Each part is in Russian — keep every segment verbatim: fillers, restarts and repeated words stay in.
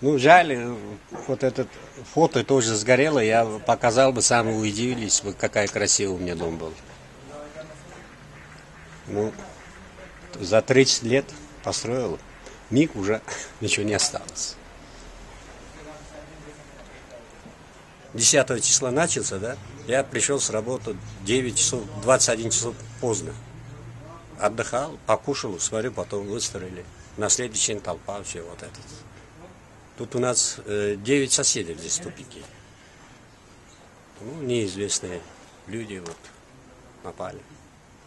Ну, жаль, вот это фото тоже сгорело, я показал бы, сами удивились бы, какая красивая у меня дом был. Ну, за тридцать лет построил, миг уже ничего не осталось. десятого числа начался, да? Я пришел с работы девять часов, двадцать один часов поздно. Отдыхал, покушал, смотрю, потом выстроили. На следующий день толпа, все вот это. Тут у нас девять соседей здесь в тупике. Ну, неизвестные люди вот напали.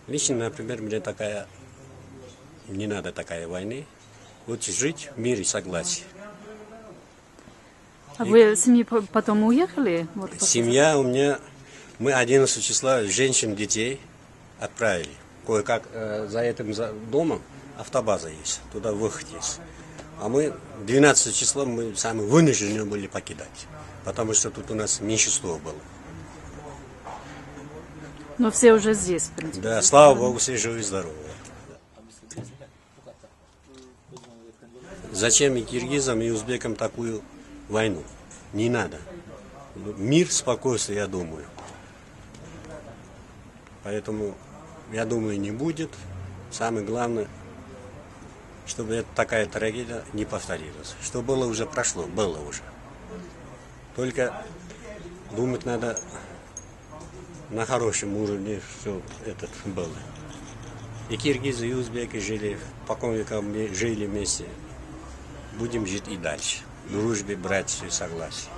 Лично, например, мне такая... Не надо такая войны. Лучше жить в мире и согласии. А и... вы с семьей потом уехали? Вот, семья у меня... Мы одиннадцатого числа женщин, детей отправили. Кое-как э, за этим за домом автобаза есть. Туда выход есть. А мы двенадцатого числа мы сами вынуждены были покидать. Потому что тут у нас меньшинство было. Но все уже здесь, в принципе. Да, слава богу, все живы и здоровы. Зачем и киргизам, и узбекам такую войну? Не надо. Мир, спокойствие, я думаю. Поэтому, я думаю, не будет. Самое главное, чтобы такая трагедия не повторилась. Что было уже, прошло, было уже. Только думать надо на хорошем уровне, что это было. И киргизы, и узбеки жили, покон веков жили вместе. Будем жить и дальше. В дружбе, братстве, согласии.